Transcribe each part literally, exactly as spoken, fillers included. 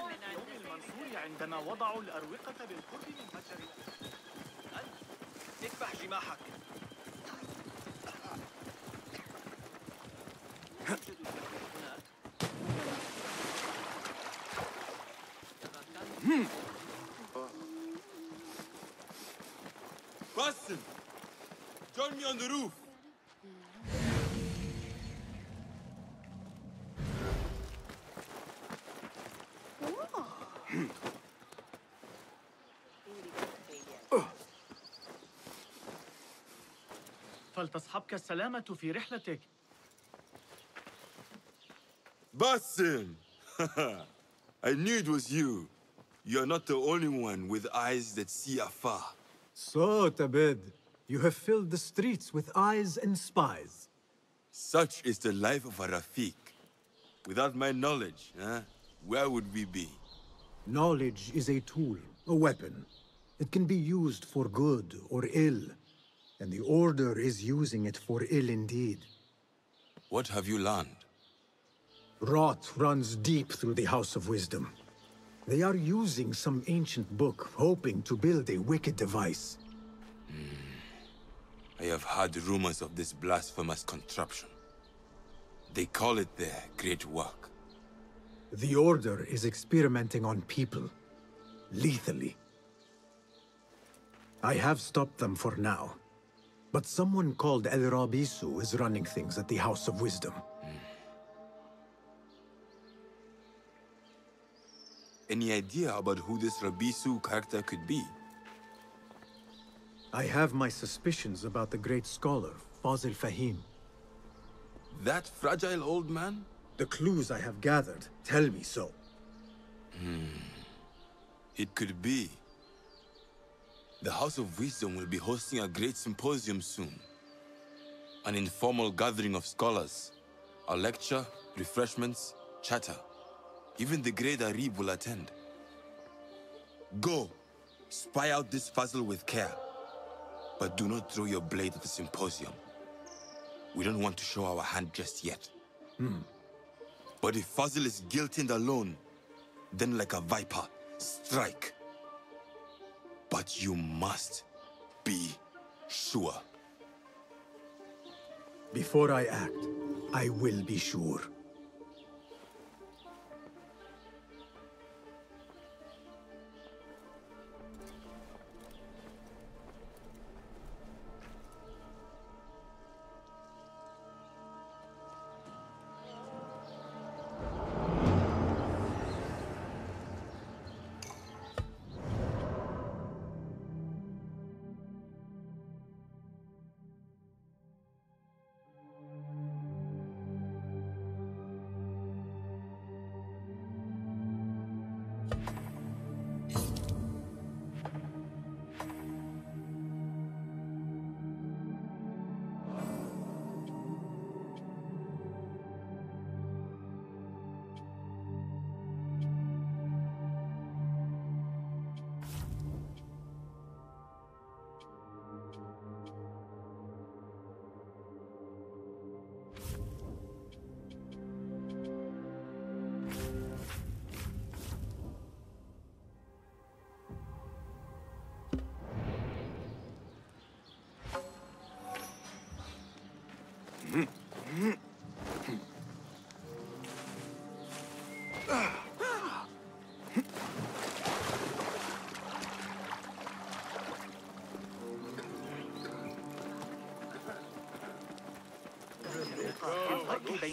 اليوم المنصور عندما وضعوا الأروقة بالقرب من متجر اذبح جماحك. Basim, join me on the roof. فلتصحبك السلامة في رحلتك. Basim! I knew it was you. You're not the only one with eyes that see afar. So, Tabid, you have filled the streets with eyes and spies. Such is the life of a Rafiq. Without my knowledge, eh, where would we be? Knowledge is a tool, a weapon. It can be used for good or ill. And the Order is using it for ill indeed. What have you learned? Rot runs deep through the House of Wisdom. They are using some ancient book, hoping to build a wicked device. Mm. I have heard rumors of this blasphemous contraption. They call it their great work. The Order is experimenting on people, lethally. I have stopped them for now. But someone called El Rabisu is running things at the House of Wisdom. Any idea about who this Rabisu character could be? I have my suspicions about the great scholar, Fazil Fahim. That fragile old man? The clues I have gathered tell me so. Hmm. It could be. The House of Wisdom will be hosting a great symposium soon. An informal gathering of scholars. A lecture, refreshments, chatter. Even the great Arib will attend. Go! Spy out this puzzle with care. But do not throw your blade at the symposium. We don't want to show our hand just yet. Hmm. But if Fazil is guilty and alone, then like a viper, strike. But you must be sure. Before I act, I will be sure.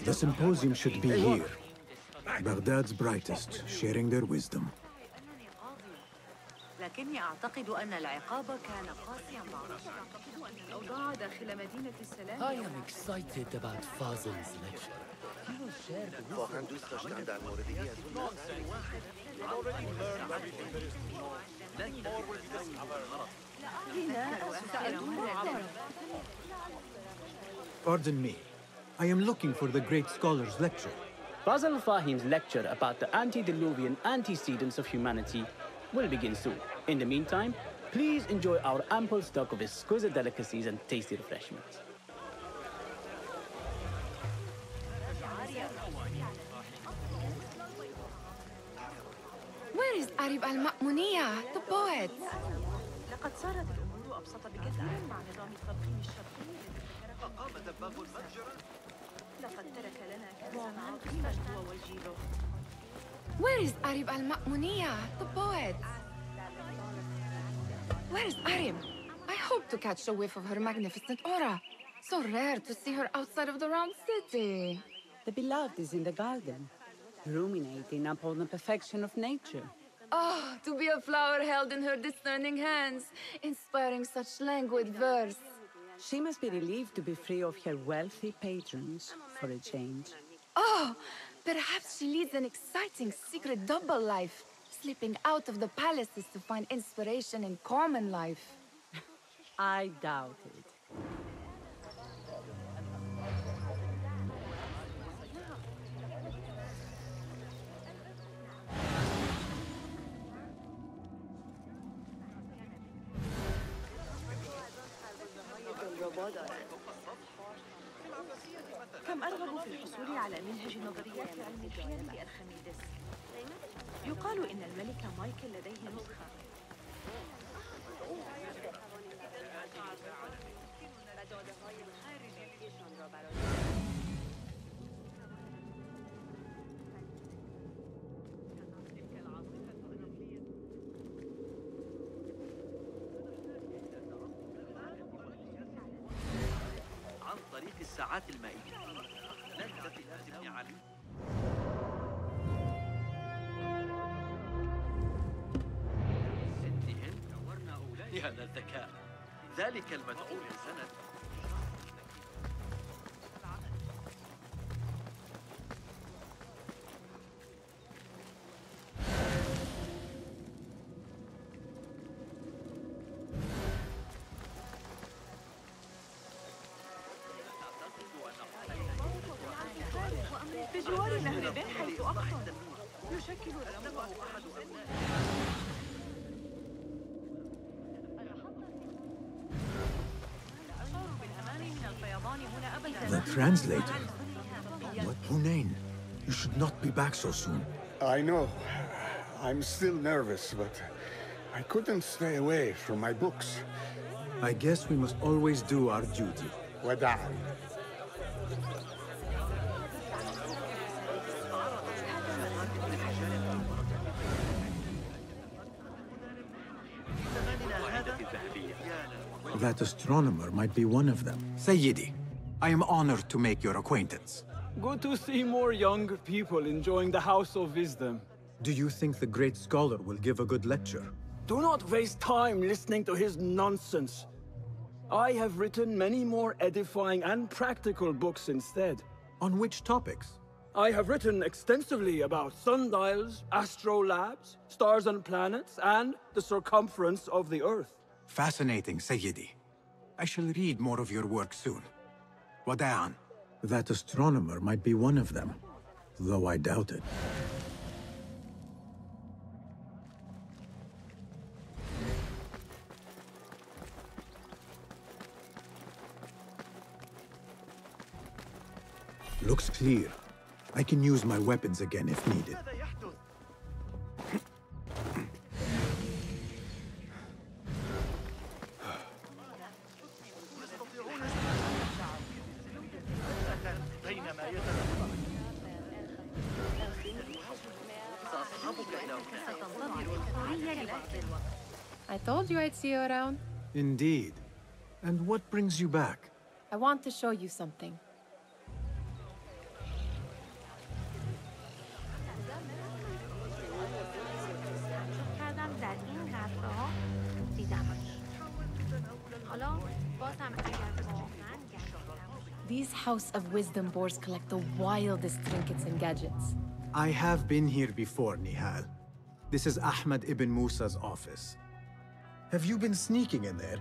The symposium should be here. Baghdad's brightest, sharing their wisdom. لكني أعتقد أن العقاب كان قاسيا معرفة. الأوضاع داخل مدينة السلام. I am excited about Fazil's lecture. He will share the wisdom. Pardon me. I am looking for the great scholar's lecture. Fazil Fahim's lecture about the antediluvian antecedents of humanity will begin soon. In the meantime, please enjoy our ample stock of exquisite delicacies and tasty refreshments. is Arib al-Ma'muniyah, the poet. Where is Arib al-Ma'muniyah, the poet? Where is Arib? I hope to catch a whiff of her magnificent aura. So rare to see her outside of the Round City. The beloved is in the garden, ruminating upon the perfection of nature. Oh, to be a flower held in her discerning hands, inspiring such languid verse. She must be relieved to be free of her wealthy patrons, for a change. Oh, perhaps she leads an exciting secret double life, slipping out of the palaces to find inspiration in common life. I doubt it. كم أرغب في الحصول على منهج نظريات علم الحياة بأرخميدس. يقال إن الملك مايكل لديه نسخة. الساعات المائية نكتفي بهذا ابن علي. انتهن دورنا أولئك هذا الذكاء ذلك المدعو للسند. The translator? What, Hunain? You should not be back so soon. I know. I'm still nervous, but I couldn't stay away from my books. I guess we must always do our duty. Wada. That astronomer might be one of them. Sayyidi, I am honored to make your acquaintance. Good to see more young people enjoying the House of Wisdom. Do you think the great scholar will give a good lecture? Do not waste time listening to his nonsense. I have written many more edifying and practical books instead. On which topics? I have written extensively about sundials, astrolabes, stars and planets, and the circumference of the Earth. Fascinating, Sayyidi. I shall read more of your work soon. Wada'an. That astronomer might be one of them, though I doubt it. Looks clear. I can use my weapons again if needed. I told you I'd see you around. Indeed. And what brings you back? I want to show you something. These House of Wisdom boars collect the wildest trinkets and gadgets. I have been here before, Nihal. This is Ahmad ibn Musa's office. Have you been sneaking in there?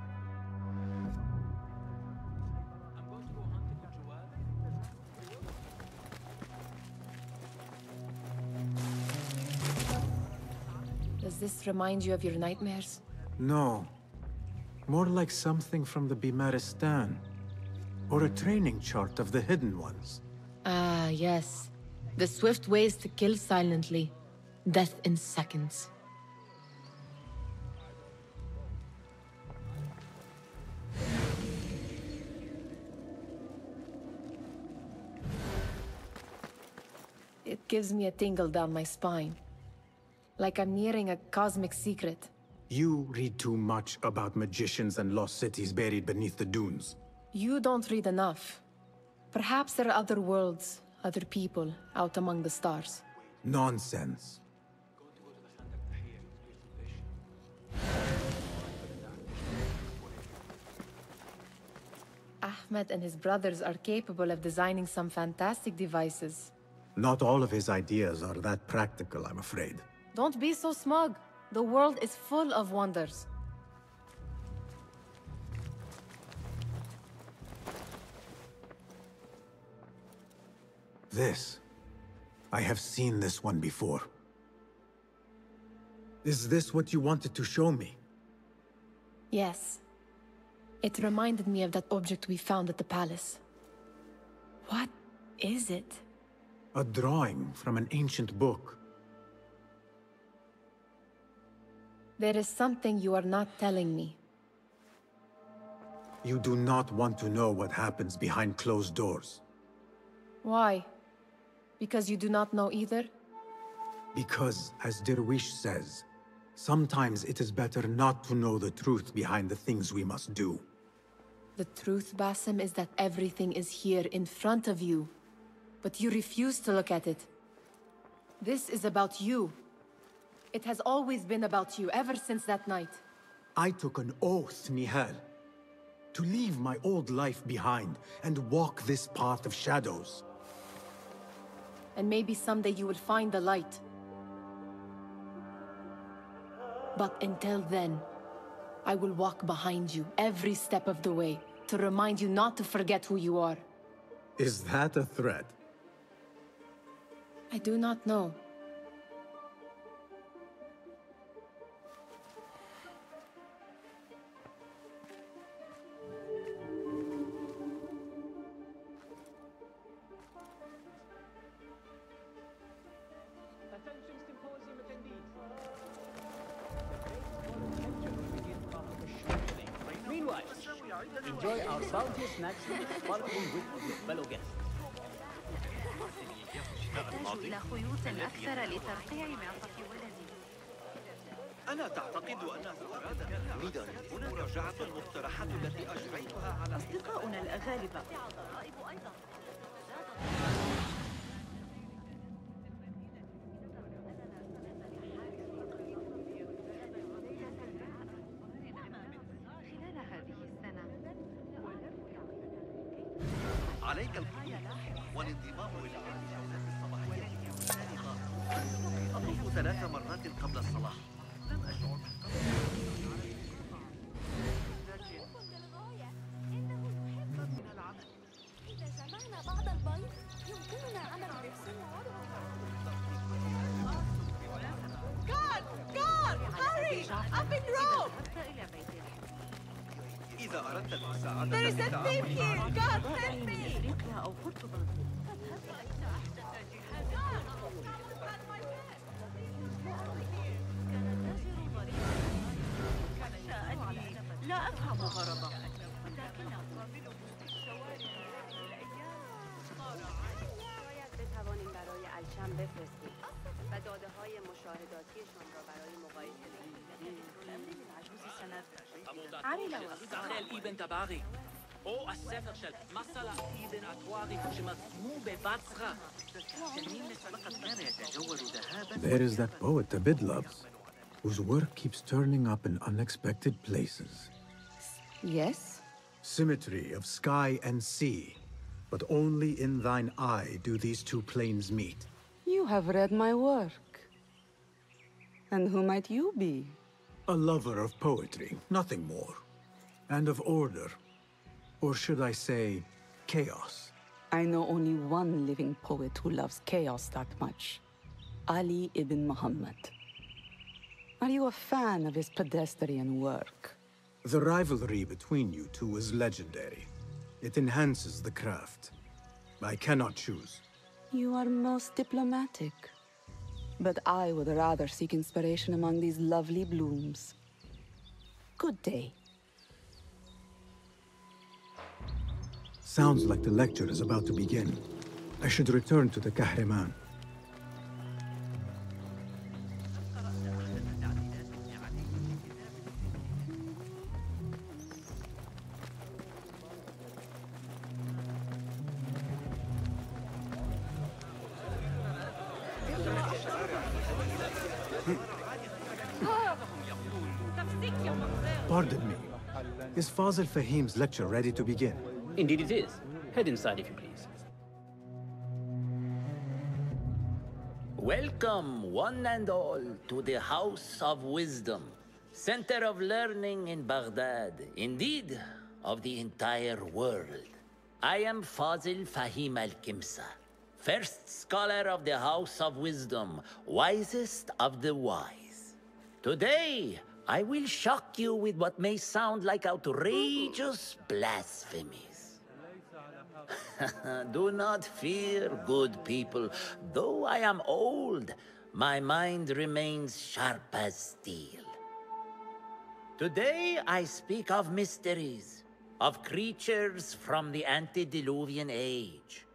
Does this remind you of your nightmares? No. More like something from the Bimaristan. Or a training chart of the Hidden Ones. Ah, yes. The swift ways to kill silently. Death in seconds. it gives me a tingle down my spine. Like I'm nearing a cosmic secret. You read too much about magicians and lost cities buried beneath the dunes. You don't read enough. Perhaps there are other worlds, other people, out among the stars. Nonsense. Ahmed and his brothers are capable of designing some fantastic devices. Not all of his ideas are that practical, I'm afraid. Don't be so smug. The world is full of wonders. This. I have seen this one before. Is this what you wanted to show me? Yes. It reminded me of that object we found at the palace. What is it? A drawing from an ancient book. There is something you are not telling me. You do not want to know what happens behind closed doors. Why? Because you do not know either? Because, as Derwish says, sometimes it is better not to know the truth behind the things we must do. The truth, Basim, is that everything is here in front of you. But you refuse to look at it. This is about you. It has always been about you, ever since that night. I took an oath, Nihal, to leave my old life behind and walk this path of shadows. And maybe someday you will find the light. But until then, I will walk behind you every step of the way to remind you not to forget who you are. Is that a threat? I do not know. Enjoy our salty snacks and sparkling wit of your fellow guests. تحتاج إلى خيوط أكثر لترقيع معطف ولدي. أنا تعتقد أنه أراد منها مراجعة المقترحات التي أجريتها على أصدقائنا الأغاربة. عليك القيام والانضمام إلى الجولات الصباحية السابقة. أطوف ثلاث مرات قبل الصلاة. لم أشعر من العمل. إذا جمعنا بعض البيض يمكننا عمل ريبسون وعروض. God, God, hurry! Up and roll! There is a thief here! God, send me! There is that poet Abidlov, whose work keeps turning up in unexpected places. Yes? Symmetry of sky and sea, but only in thine eye do these two planes meet. You have read my work. And who might you be? A lover of poetry, nothing more. And of order. Or should I say, chaos? I know only one living poet who loves chaos that much. Ali ibn Muhammad. Are you a fan of his pedestrian work? The rivalry between you two is legendary. It enhances the craft. I cannot choose. You are most diplomatic. But I would rather seek inspiration among these lovely blooms. Good day. Sounds like the lecture is about to begin. I should return to the Kahraman. Pardon me. Is Fazil Fahim's lecture ready to begin? Indeed it is. Head inside if you please. Welcome, one and all, to the House of Wisdom, center of learning in Baghdad, indeed, of the entire world. I am Fazil Fahim Al-Kimsa, first scholar of the House of Wisdom, wisest of the wise. Today, I will shock you with what may sound like outrageous blasphemies. Do not fear, good people. Though I am old, my mind remains sharp as steel. Today I speak of mysteries, of creatures from the Antediluvian Age.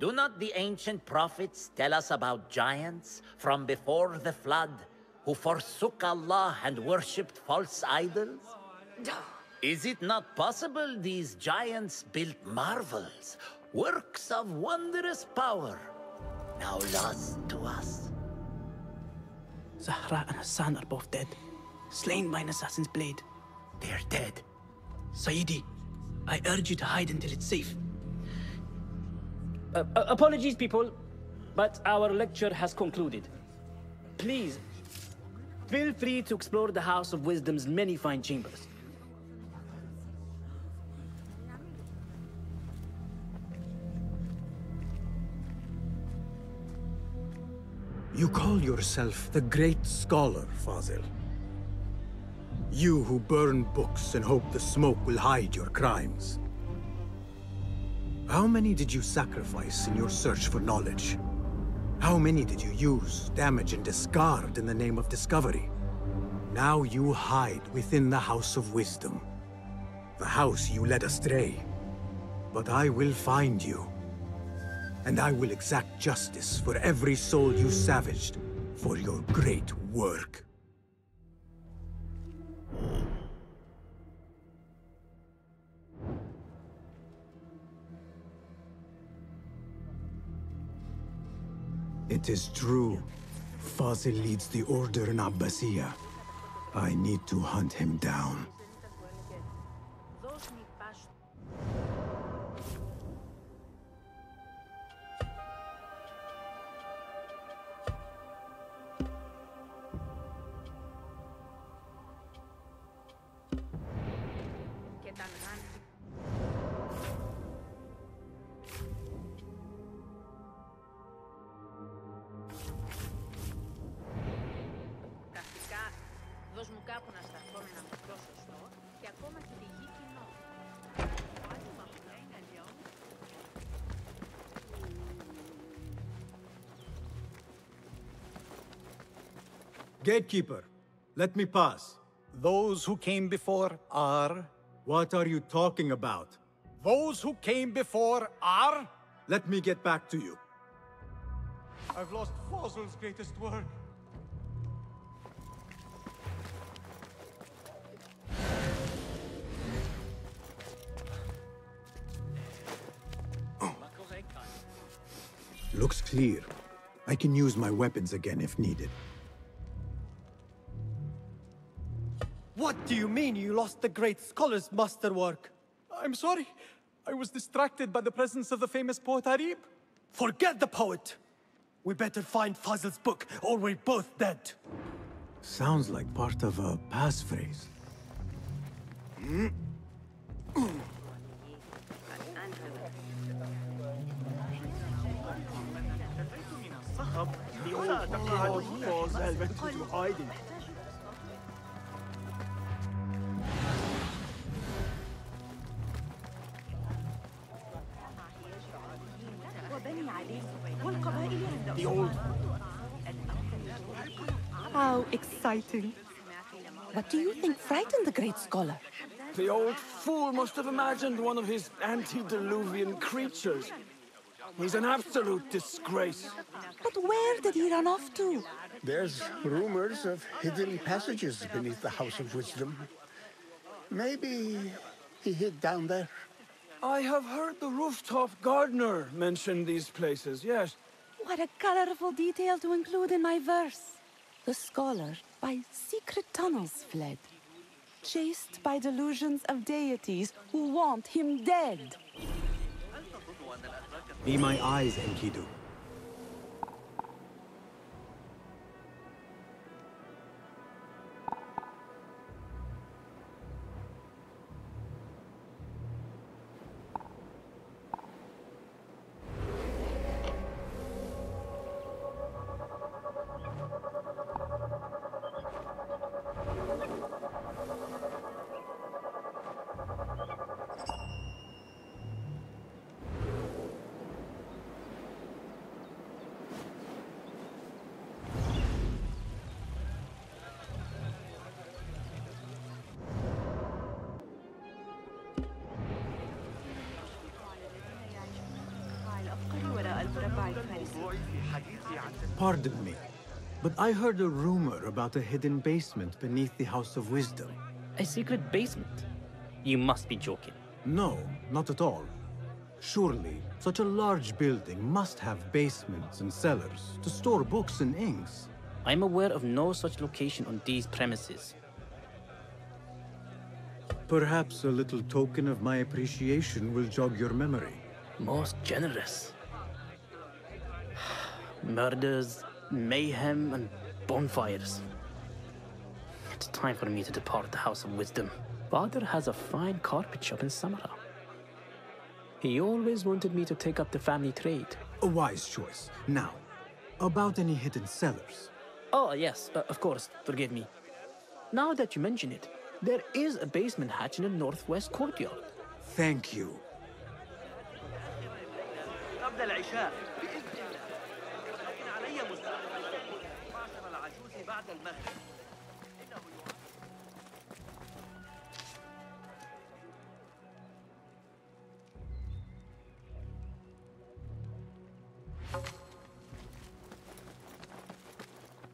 Do not the ancient prophets tell us about giants from before the flood, who forsook Allah and worshipped false idols? Is it not possible these giants built marvels, works of wondrous power, now lost to us? Zahra and Hassan are both dead, slain by an assassin's blade. They are dead. Sayyidi, I urge you to hide until it's safe. Uh, uh, apologies, people, but our lecture has concluded. Please, feel free to explore the House of Wisdom's many fine chambers. You call yourself the great scholar, Fazil. You who burn books and hope the smoke will hide your crimes. How many did you sacrifice in your search for knowledge? How many did you use, damage, and discard in the name of discovery? Now you hide within the House of Wisdom, the house you led astray. But I will find you, and I will exact justice for every soul you savaged for your great work. It is true. Fazil leads the Order in Abbasiyah. I need to hunt him down. Gatekeeper, let me pass. Those who came before are... What are you talking about? Those who came before are... Let me get back to you. I've lost Fazil's greatest work. Oh. Looks clear. I can use my weapons again if needed. What do you mean you lost the great scholar's masterwork? I'm sorry. I was distracted by the presence of the famous poet Arib. Forget the poet! We better find Fazil's book, or we're both dead. Sounds like part of a passphrase. Mm. The old. How exciting. What do you think frightened the great scholar? The old fool must have imagined one of his antediluvian creatures. He's an absolute disgrace. But where did he run off to? There's rumors of hidden passages beneath the House of Wisdom. Maybe he hid down there. I have heard the rooftop gardener mention these places, yes. What a colorful detail to include in my verse. The scholar by secret tunnels fled, chased by delusions of deities who want him dead. Be my eyes, Enkidu. Pardon me, but I heard a rumor about a hidden basement beneath the House of Wisdom. A secret basement? You must be joking. No, not at all. Surely, such a large building must have basements and cellars to store books and inks. I'm aware of no such location on these premises. Perhaps a little token of my appreciation will jog your memory. Most generous. Murders, mayhem, and bonfires. It's time for me to depart the House of Wisdom. Father has a fine carpet shop in Samara. He always wanted me to take up the family trade. A wise choice. Now, about any hidden cellars. Oh, yes, uh, of course. Forgive me. Now that you mention it, there is a basement hatch in the northwest courtyard. Thank you.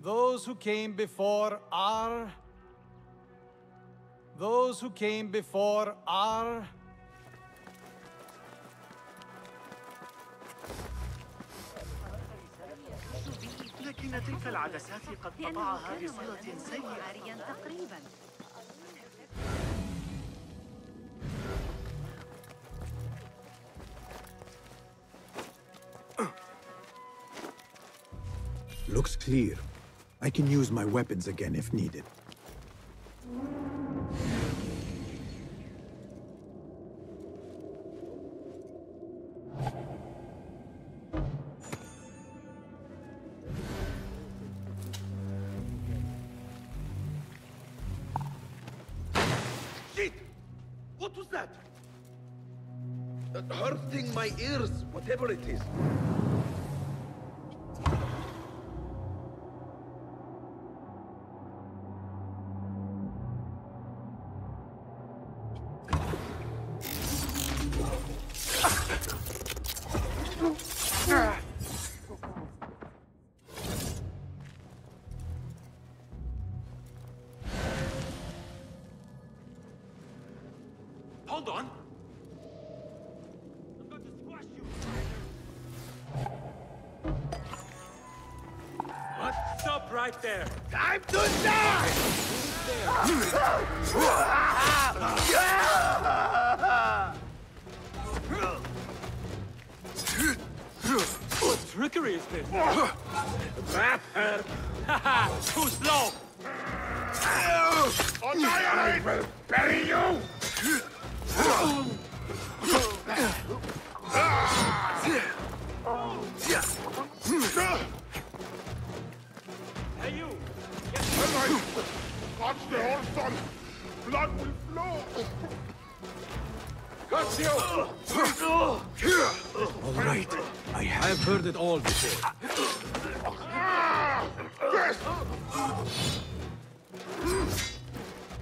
Those who came before are... Those who came before are... لكن تلك العدسات قد طبعها بصلة سيئة تقريبا. Looks clear. I can use my weapons again if needed. My ears, whatever it is. Hold on. Right there. Time to die! What trickery is this? That hurt. Too slow. Or die, I will bury you. Hey you! Catch the horseman! Blood will flow! Catch you! All right, I have I've heard it all before. Yes!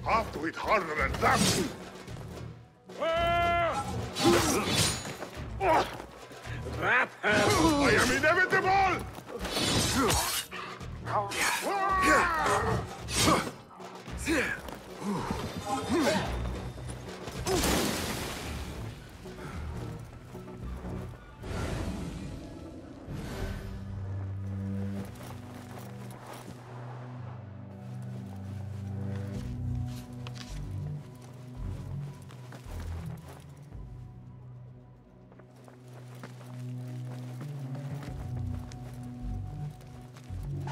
Have to hit harder than that! That I am inevitable!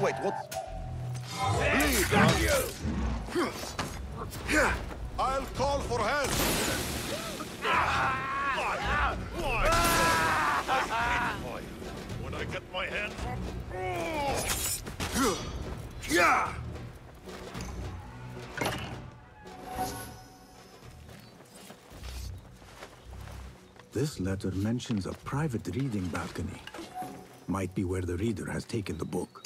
Wait, what? Please, got you! I'll call for help! Why? Why? I hate fire. When I get my hands on... Yeah! This letter mentions a private reading balcony. Might be where the reader has taken the book.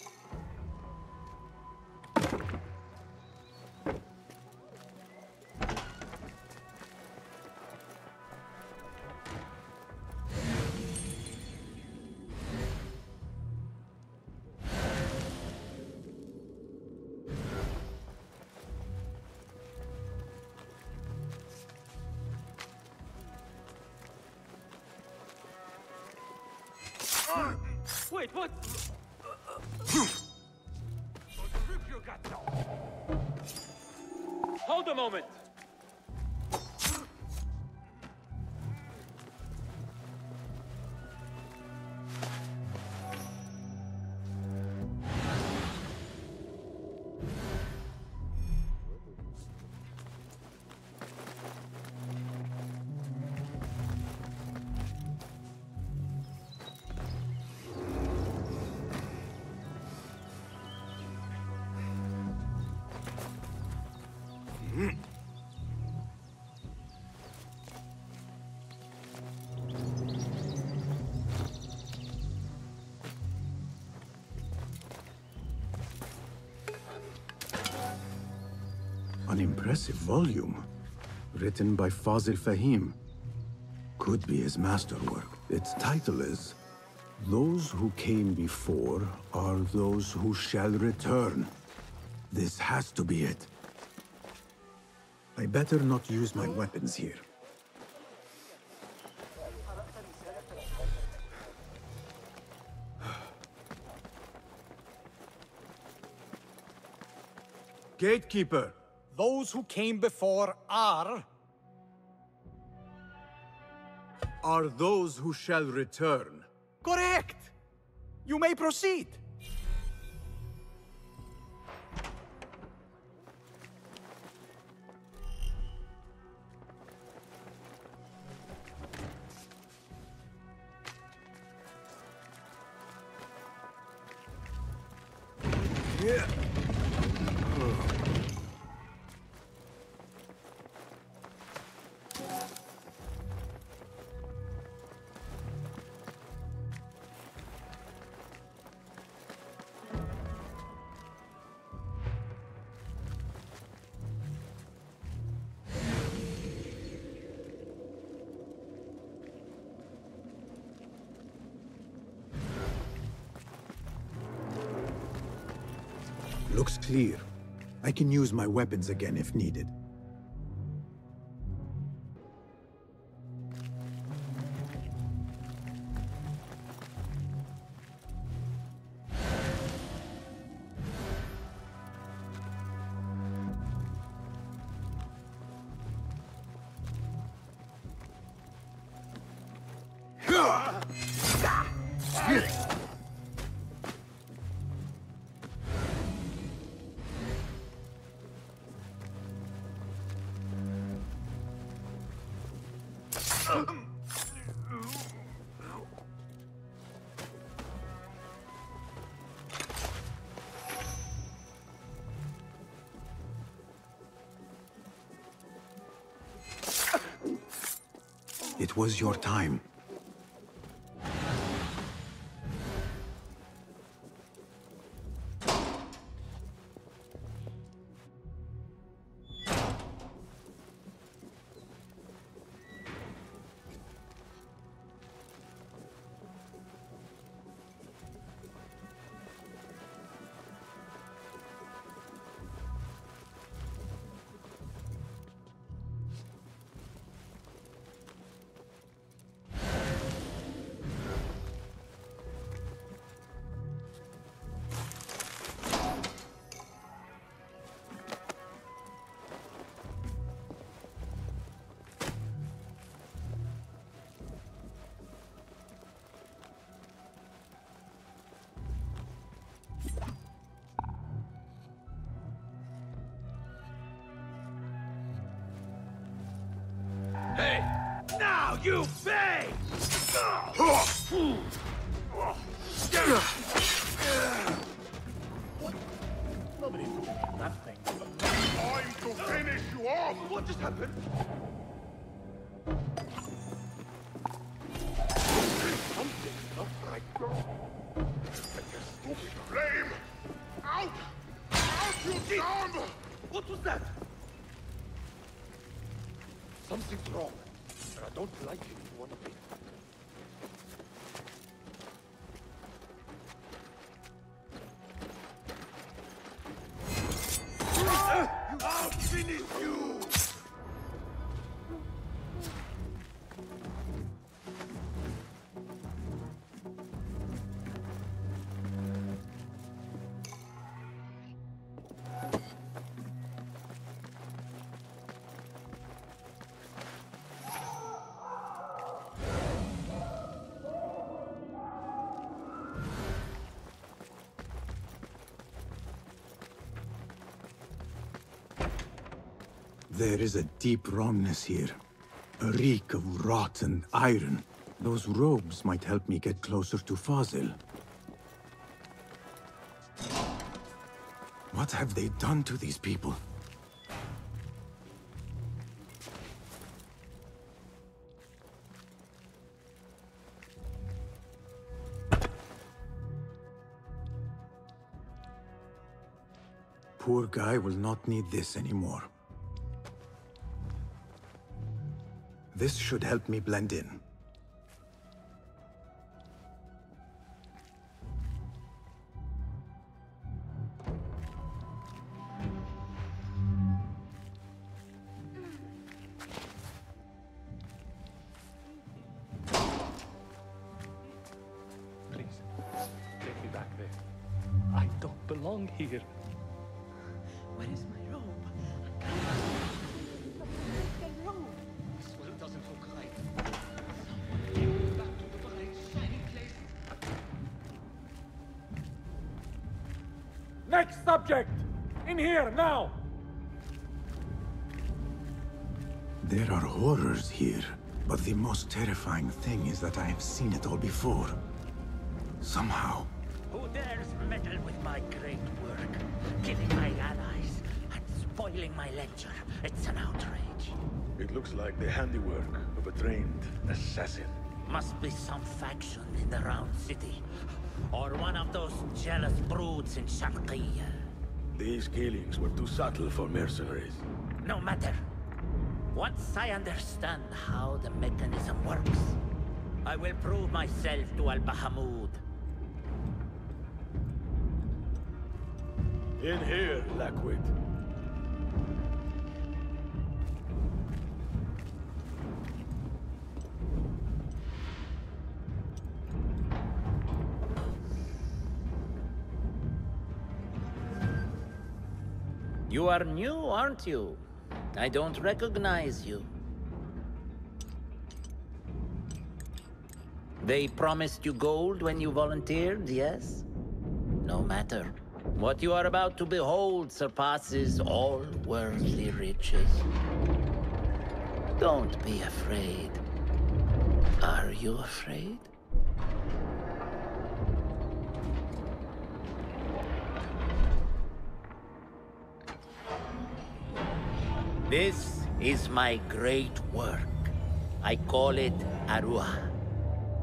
An impressive volume, written by Fazil Fahim. Could be his masterwork. Its title is, Those Who Came Before Are Those Who Shall Return. This has to be it. I better not use my weapons here. Gatekeeper! Those who came before are... are those who shall return. Correct! You may proceed! Looks clear. I can use my weapons again if needed. It was your time. Hey! Now you pay! What? Nobody did that thing. Time to finish you off! What just happened? Something's not right, girl. Stupid flame! Out! Out, you down! What was that? Something's wrong, and I don't like it one bit. I'll finish you! There is a deep wrongness here. A reek of rot and iron. Those robes might help me get closer to Fazil. What have they done to these people? Poor guy will not need this anymore. This should help me blend in. Please, take me back there. I don't belong here. Where is my robe? I can't... Next subject! In here, now! There are horrors here, but the most terrifying thing is that I have seen it all before. Somehow. Who dares meddle with my great work? Killing my allies and spoiling my lecture. It's an outrage. It looks like the handiwork of a trained assassin. Must be some faction in the Round City. Or one of those jealous broods in Sharqiyya. These killings were too subtle for mercenaries. No matter. Once I understand how the mechanism works, I will prove myself to Al-Bahamud. In here, Lackwit. You are new, aren't you? I don't recognize you. They promised you gold when you volunteered, yes? No matter. What you are about to behold surpasses all worldly riches. Don't be afraid. Are you afraid? This is my great work. I call it Arua.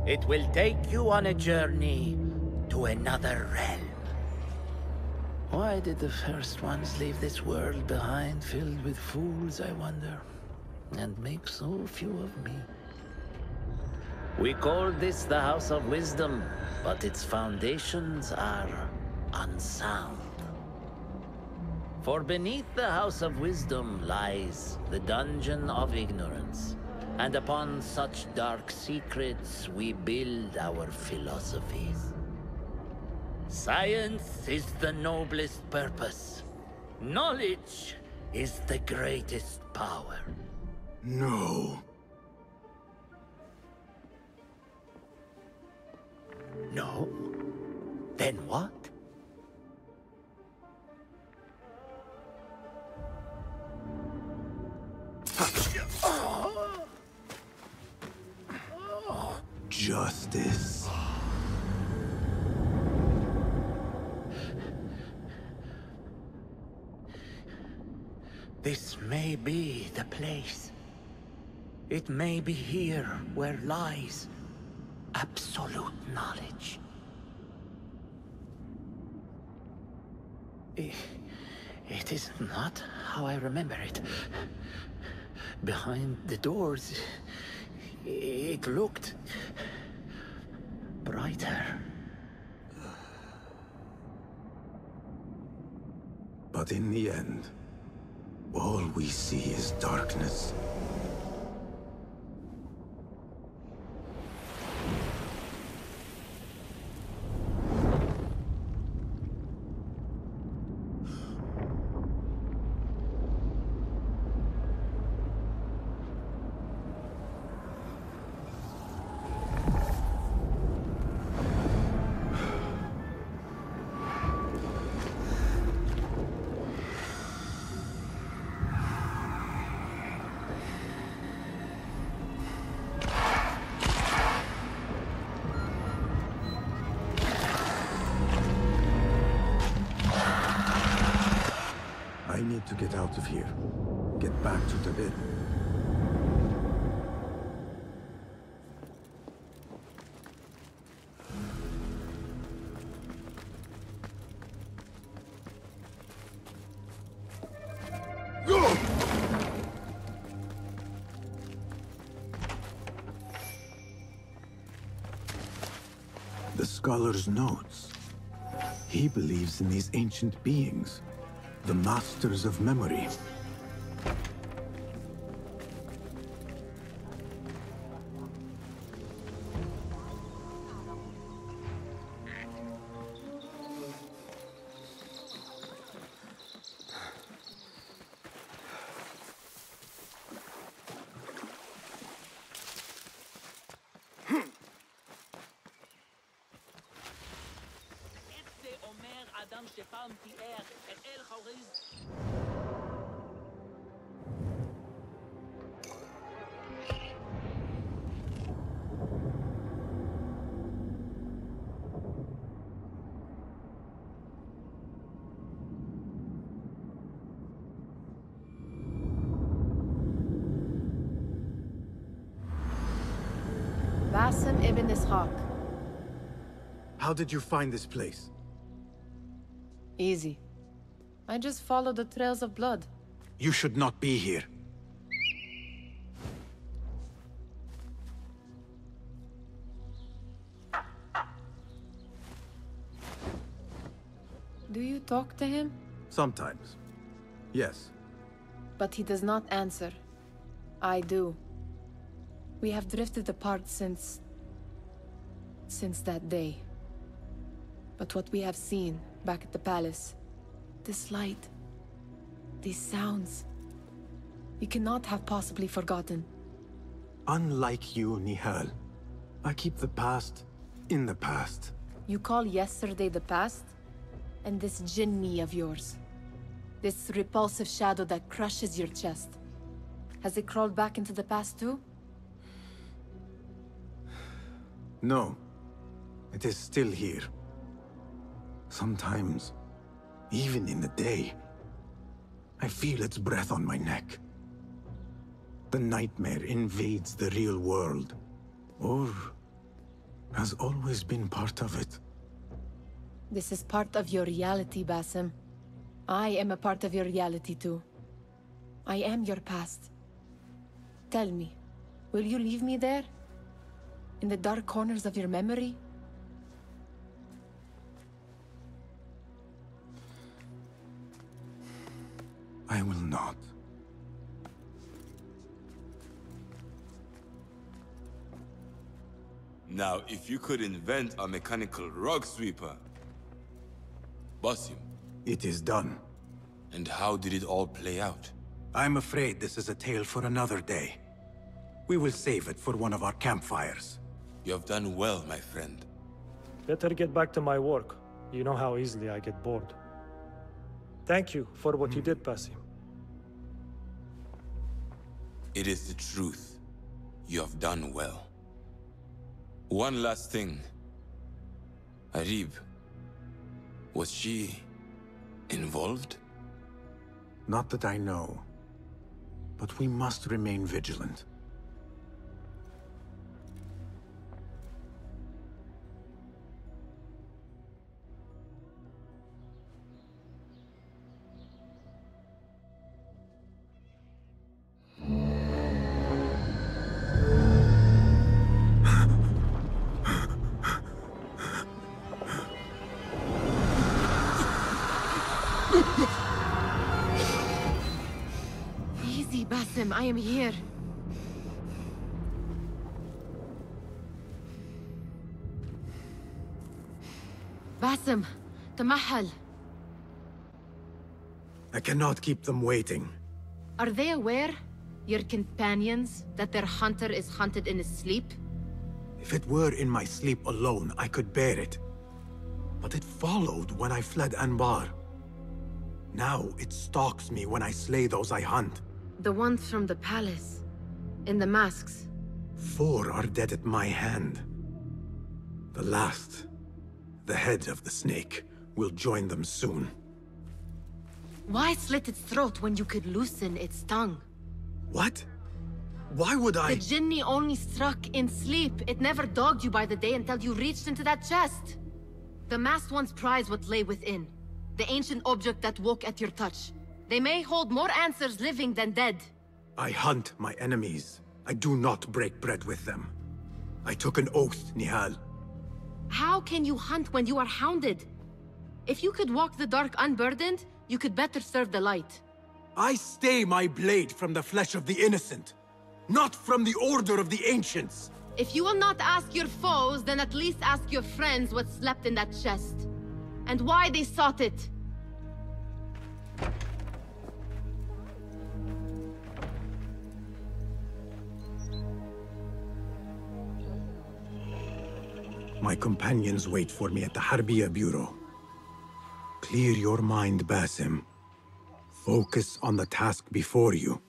It will take you on a journey to another realm. Why did the first ones leave this world behind filled with fools, I wonder? And make so few of me. We call this the House of Wisdom, but its foundations are unsound. For beneath the House of Wisdom lies the dungeon of ignorance, and upon such dark secrets we build our philosophies. Science is the noblest purpose. Knowledge is the greatest power. No. No? Then what? justice. This may be the place. It may be here where lies absolute knowledge. It, it is not how I remember it. Behind the doors, it looked brighter. But in the end, all we see is darkness. Get out of here. Get back to David. The scholar's notes. He believes in these ancient beings. The masters of memory. Basim ibn Ishaq. How did you find this place? Easy. I just followed the trails of blood. You should not be here. Do you talk to him? Sometimes. Yes. But he does not answer. I do. We have drifted apart since... since that day. But what we have seen back at the palace, this light, these sounds, you cannot have possibly forgotten. Unlike you, Nihal, I keep the past in the past. You call yesterday the past? And this Jinni of yours, this repulsive shadow that crushes your chest, has it crawled back into the past too? No, it is still here. Sometimes, even in the day, I feel its breath on my neck. The nightmare invades the real world, or has always been part of it. This is part of your reality, Basim. I am a part of your reality too. I am your past. Tell me, will you leave me there? In the dark corners of your memory? I will not. Now, if you could invent a mechanical rug sweeper, Basim. It is done. And how did it all play out? I'm afraid this is a tale for another day. We will save it for one of our campfires. You have done well, my friend. Better get back to my work. You know how easily I get bored. Thank you for what mm. you did, Basim. It is the truth. You have done well. One last thing. Arib, was she involved? Not that I know, but we must remain vigilant. I am here. Basim, Tamahal. I cannot keep them waiting. Are they aware, your companions, that their hunter is hunted in his sleep? If it were in my sleep alone, I could bear it. But it followed when I fled Anbar. Now it stalks me when I slay those I hunt. The ones from the palace, in the masks. Four are dead at my hand. The last, the head of the snake, will join them soon. Why slit its throat when you could loosen its tongue? What? Why would I? The Jinni only struck in sleep. It never dogged you by the day until you reached into that chest. The masked ones prize what lay within, the ancient object that woke at your touch. They may hold more answers living than dead. I hunt my enemies. I do not break bread with them. I took an oath, Nihal. How can you hunt when you are hounded? If you could walk the dark unburdened, you could better serve the light. I stay my blade from the flesh of the innocent, not from the Order of the Ancients. If you will not ask your foes, then at least ask your friends what slept in that chest, and why they sought it. My companions wait for me at the Harbiya Bureau. Clear your mind, Basim. Focus on the task before you.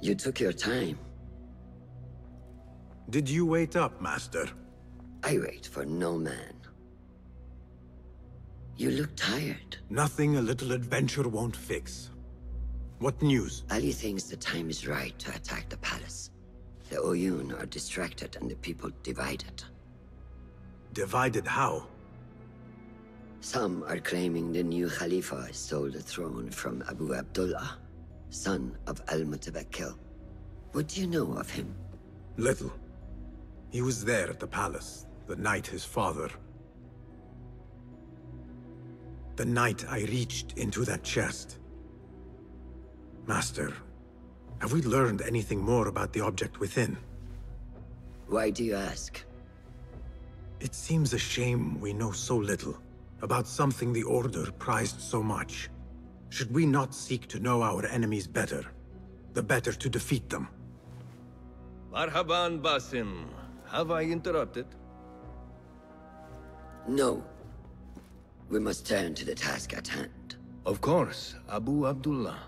You took your time. Did you wait up, Master? I wait for no man. You look tired. Nothing a little adventure won't fix. What news? Ali thinks the time is right to attack the palace. The Oyun are distracted and the people divided. Divided how? Some are claiming the new Khalifa stole the throne from Abu Abdullah, son of Al-Mutawakkil. What do you know of him? Little. He was there at the palace, the night his father, The night I reached into that chest. Master, have we learned anything more about the object within? Why do you ask? It seems a shame we know so little about something the Order prized so much. Should we not seek to know our enemies better, the better to defeat them? Marhaban, Basim. Have I interrupted? No. We must turn to the task at hand. Of course, Abu Abdullah.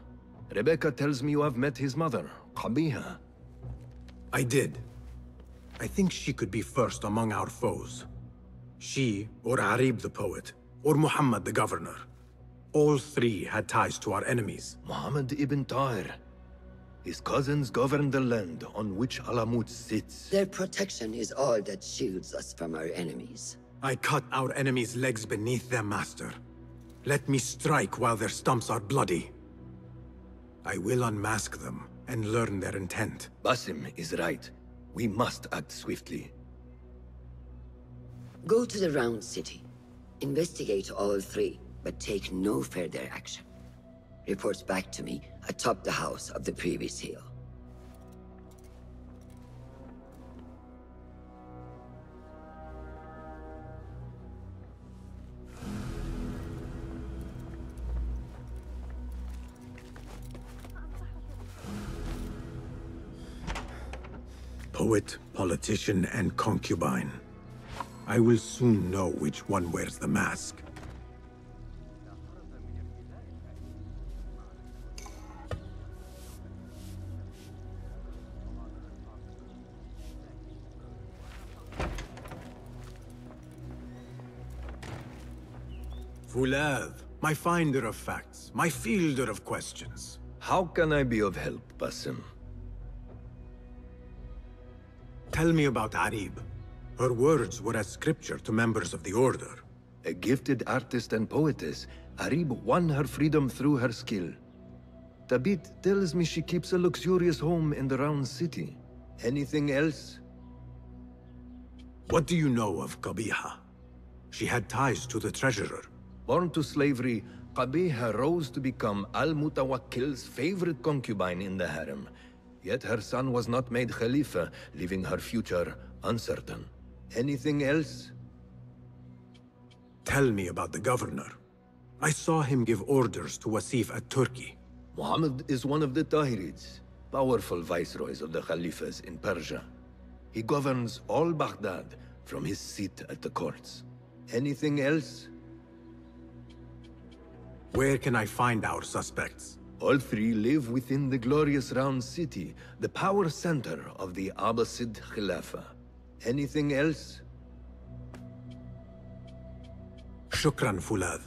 Rebecca tells me you have met his mother, Qabiha. I did. I think she could be first among our foes. She, or Arib the poet, or Muhammad the governor. All three had ties to our enemies. Muhammad ibn Tahir. His cousins govern the land on which Alamut sits. Their protection is all that shields us from our enemies. I cut our enemies' legs beneath their master. Let me strike while their stumps are bloody. I will unmask them and learn their intent. Basim is right. We must act swiftly. Go to the Round City. Investigate all three, but take no further action. Reports back to me atop the house of the previous hill. Poet, politician, and concubine. I will soon know which one wears the mask. Fulad, my finder of facts, my fielder of questions. How can I be of help, Basim? Tell me about Arib. Her words were as scripture to members of the Order. A gifted artist and poetess, Arib won her freedom through her skill. Tabit tells me she keeps a luxurious home in the Round City. Anything else? What do you know of Qabiha? She had ties to the treasurer. Born to slavery, Qabiha rose to become Al-Mutawakkil's favorite concubine in the harem. Yet her son was not made Khalifa, leaving her future uncertain. Anything else? Tell me about the governor. I saw him give orders to Wasif at Turkey. Muhammad is one of the Tahirids, powerful viceroys of the Khalifas in Persia. He governs all Baghdad from his seat at the courts. Anything else? Where can I find our suspects? All three live within the glorious Round City, the power center of the Abbasid Khilafah. Anything else? Shukran, Fulad.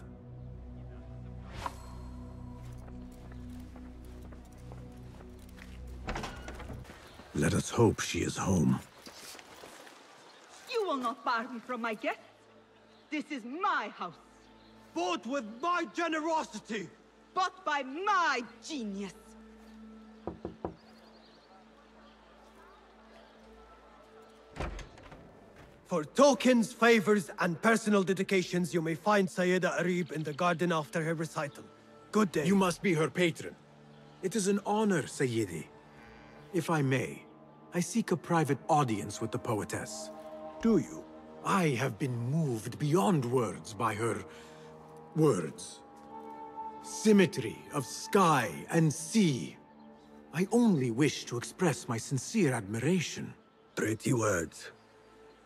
Let us hope she is home. You will not bar me from my guests. This is my house. Bought with my generosity. Bought by my genius! For tokens, favors, and personal dedications, you may find Sayyida Arib in the garden after her recital. Good day. You must be her patron. It is an honor, Sayyidi. If I may, I seek a private audience with the poetess. Do you? I have been moved beyond words by her... words. Symmetry of sky and sea. I only wish to express my sincere admiration. Pretty words.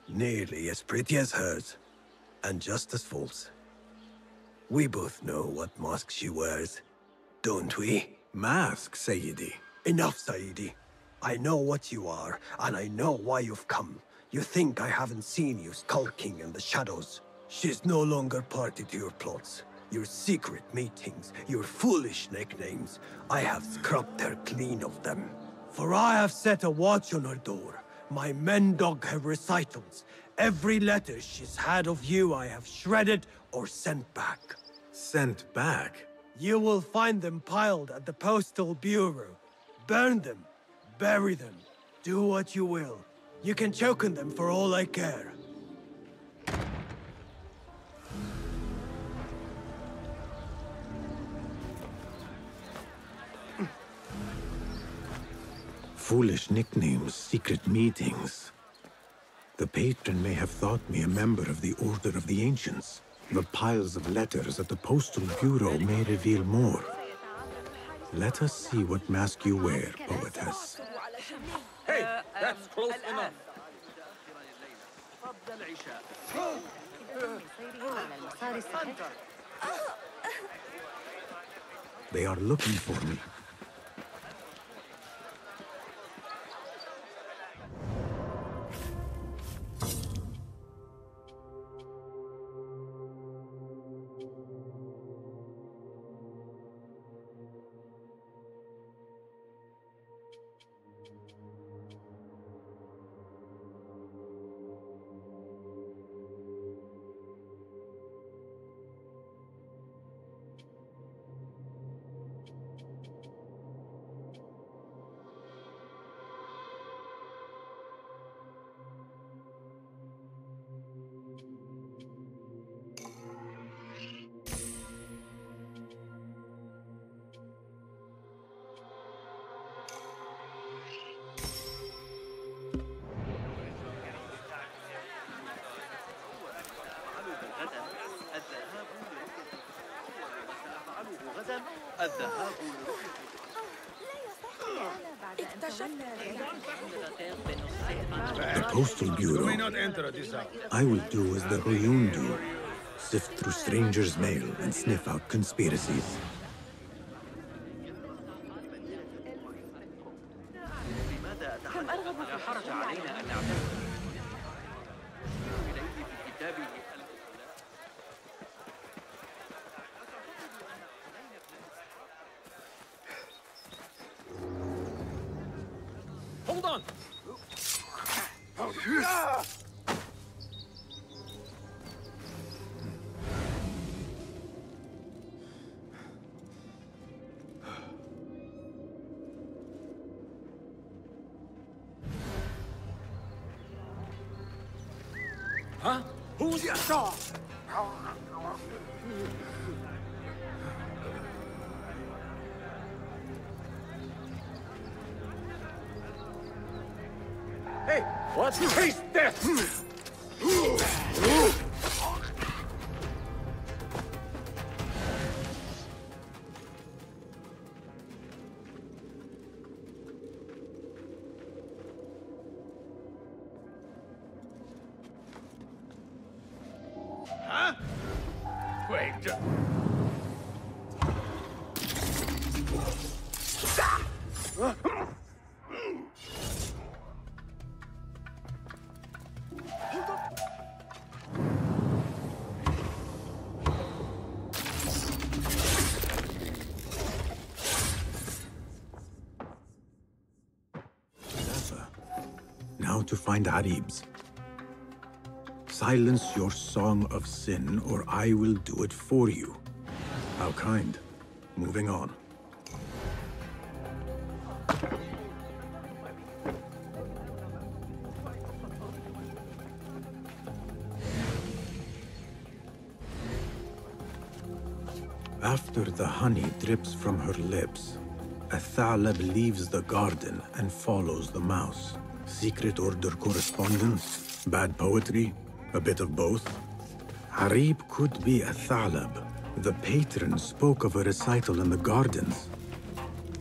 Nearly as pretty as hers. And just as false. We both know what mask she wears, don't we? Mask, Sayyidi. Enough, Sayyidi. I know what you are, and I know why you've come. You think I haven't seen you skulking in the shadows. She's no longer party to your plots. Your secret meetings, your foolish nicknames, I have scrubbed her clean of them. For I have set a watch on her door. My men dog her recitals. Every letter she's had of you I have shredded or sent back. Sent back? You will find them piled at the Postal Bureau. Burn them. Bury them. Do what you will. You can choke on them for all I care. Foolish nicknames, secret meetings. The patron may have thought me a member of the Order of the Ancients. The piles of letters at the Postal Bureau may reveal more. Let us see what mask you wear, poetess. Hey, that's close enough. They are looking for me. The Postal Bureau. I will do as the Huyun do. Sift through strangers' mail and sniff out conspiracies. To find Aribs. Silence your song of sin, or I will do it for you. How kind. Moving on. After the honey drips from her lips, Al-Thalab leaves the garden and follows the mouse. Secret order correspondence, bad poetry, a bit of both. Arib could be Al-Thalab. The patron spoke of a recital in the gardens.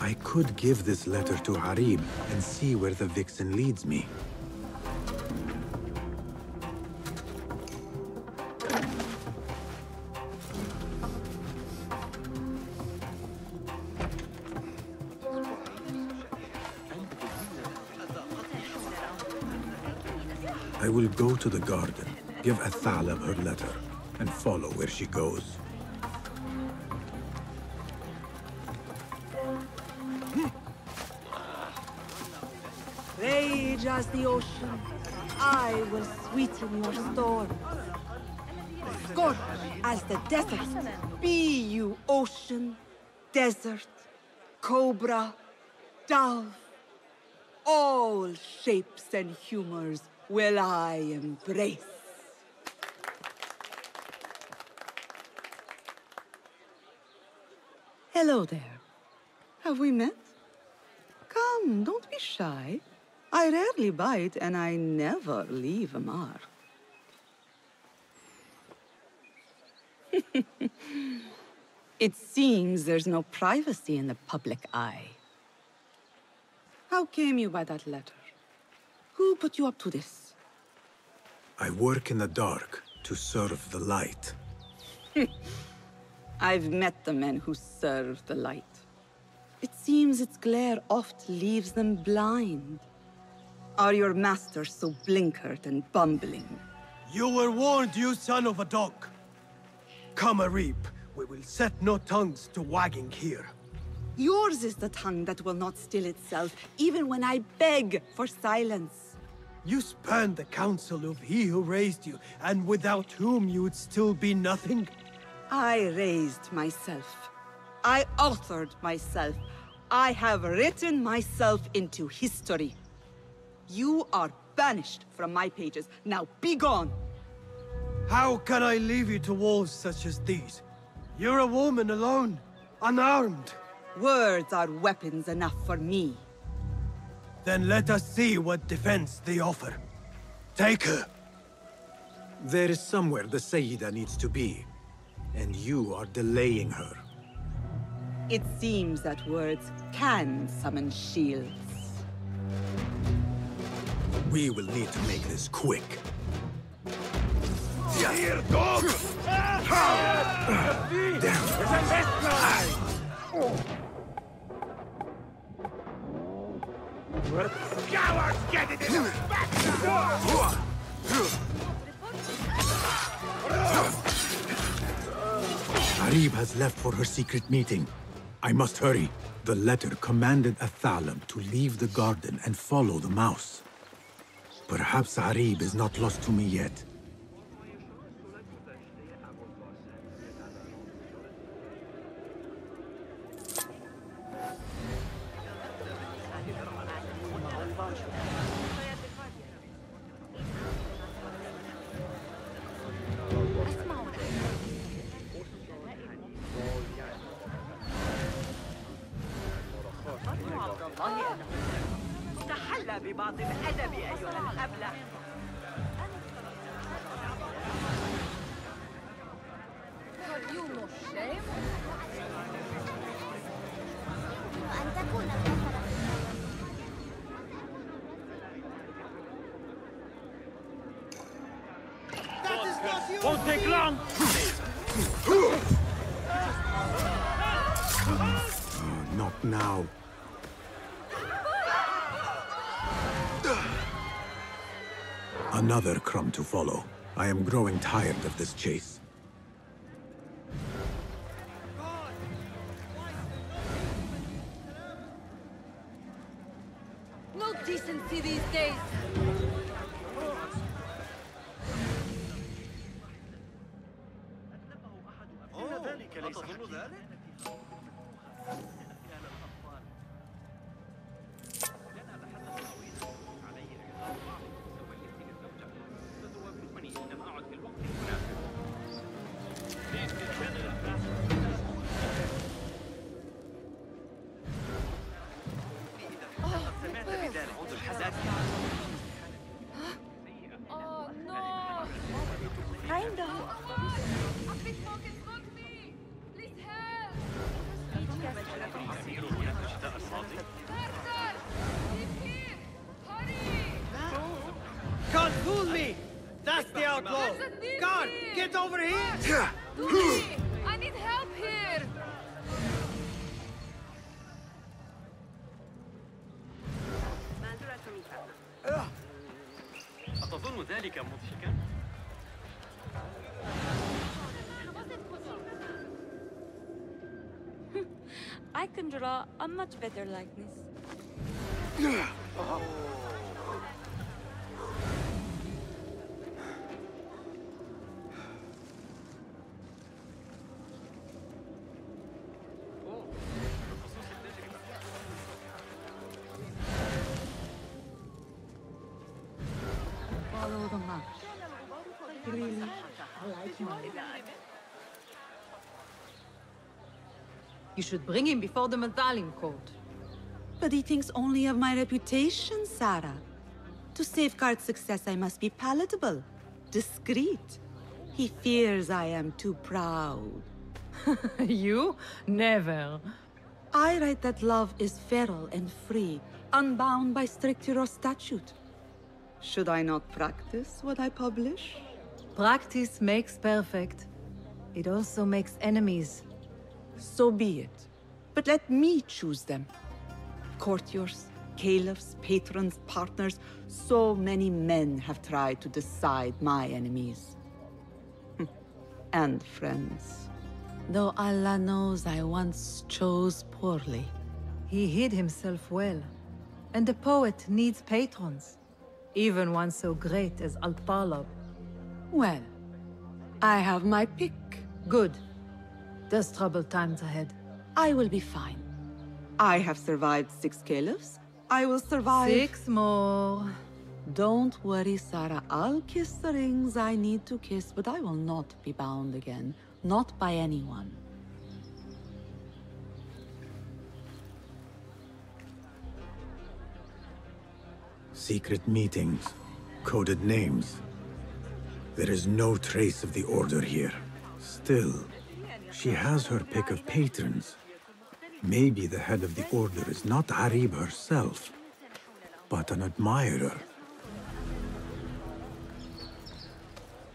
I could give this letter to Arib and see where the vixen leads me. Go to the garden, give Al-Thalab her letter, and follow where she goes. Rage as the ocean, I will sweeten your storm. Scorch as the desert, be you ocean, desert, cobra, dove, all shapes and humors. Will I embrace? Hello there. Have we met? Come, Come, don't be shy. I rarely bite and I never leave a mark. It seems there's no privacy in the public eye. How came you by that letter? Who put you up to this? I work in the dark to serve the light. I've met the men who serve the light. It seems its glare oft leaves them blind. Are your masters so blinkered and bumbling? You were warned, you son of a dog. Come, Arib. We will set no tongues to wagging here. Yours is the tongue that will not still itself, even when I beg for silence. You spurned the counsel of he who raised you, and without whom you would still be nothing. I raised myself. I authored myself. I have written myself into history. You are banished from my pages. Now be gone! How can I leave you to walls such as these? You're a woman alone, unarmed. Words are weapons enough for me. Then let us see what defense they offer. Take her. There is somewhere the Sayyida needs to be, and you are delaying her. It seems that words can summon shields. We will need to make this quick. Here, dog! Cowards, get it in the back door! Arib has left for her secret meeting. I must hurry. The letter commanded Al-Thalab to leave the garden and follow the mouse. Perhaps Arib is not lost to me yet. Another crumb to follow. I am growing tired of this chase. No decency these days. I can draw a much better likeness. You should bring him before the Madhalim court. But he thinks only of my reputation, Zahra. To safeguard success, I must be palatable, discreet. He fears I am too proud. You? Never. I write that love is feral and free, unbound by stricture or statute. Should I not practice what I publish? Practice makes perfect. It also makes enemies. So be it. But let me choose them. Courtiers, caliphs, patrons, partners, so many men have tried to decide my enemies. And friends. Though Allah knows I once chose poorly. He hid himself well. And a poet needs patrons. Even one so great as Al-Thalab. Well, I have my pick. Good. There's troubled times ahead. I will be fine. I have survived six caliphs. I will survive... Six more. Don't worry, Zahra. I'll kiss the rings I need to kiss, but I will not be bound again. Not by anyone. Secret meetings, coded names. There is no trace of the Order here. Still, she has her pick of patrons. Maybe the head of the Order is not Arib herself, but an admirer.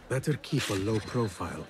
Better keep a low profile.